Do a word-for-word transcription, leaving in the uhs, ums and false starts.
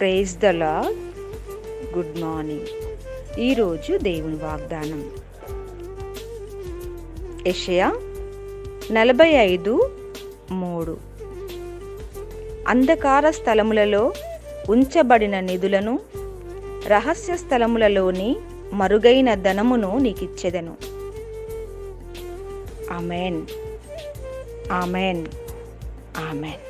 Praise the lord. Good morning. ఈరోజు దేవుని వాగ్దానం యెషయా నలభై ఐదు మూడు. అంధకార స్థలములలో ఉంచబడిన నిధులను, రహస్య స్థలములలోని మరుగైన ధనమును నీకిచ్చెదను. Amen, amen, amen.